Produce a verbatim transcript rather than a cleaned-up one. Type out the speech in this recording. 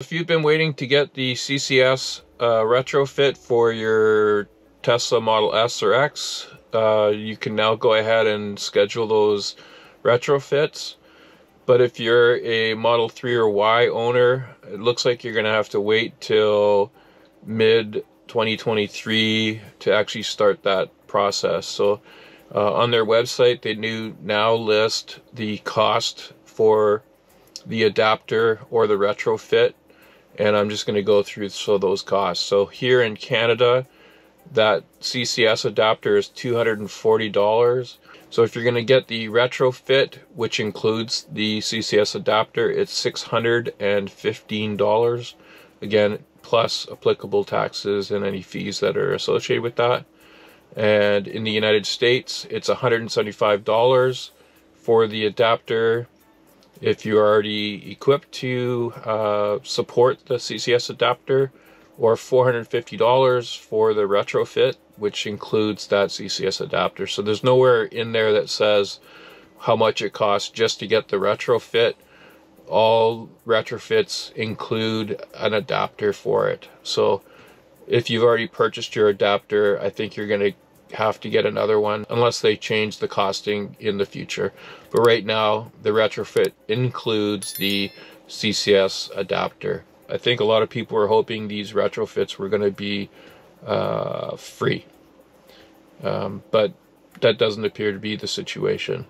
If you've been waiting to get the C C S uh, retrofit for your Tesla Model S or X, uh, you can now go ahead and schedule those retrofits. But if you're a Model three or Y owner, it looks like you're going to have to wait till mid twenty twenty-three to actually start that process. So uh, on their website, they do now list the cost for the adapter or the retrofit. And I'm just going to go through so those costs. So here in Canada, that C C S adapter is two hundred forty dollars. So if you're going to get the retrofit, which includes the C C S adapter, it's six hundred fifteen dollars. Again, plus applicable taxes and any fees that are associated with that. And in the United States, it's one hundred seventy-five dollars for the adapter. If you're already equipped to uh, support the C C S adapter, or four hundred fifty dollars for the retrofit, which includes that C C S adapter. So there's nowhere in there that says how much it costs just to get the retrofit. All retrofits include an adapter for it. So if you've already purchased your adapter, I think you're going to have to get another one unless they change the costing in the future. But right now, the retrofit includes the C C S adapter. I think a lot of people were hoping these retrofits were going to be uh, free, um, but that doesn't appear to be the situation.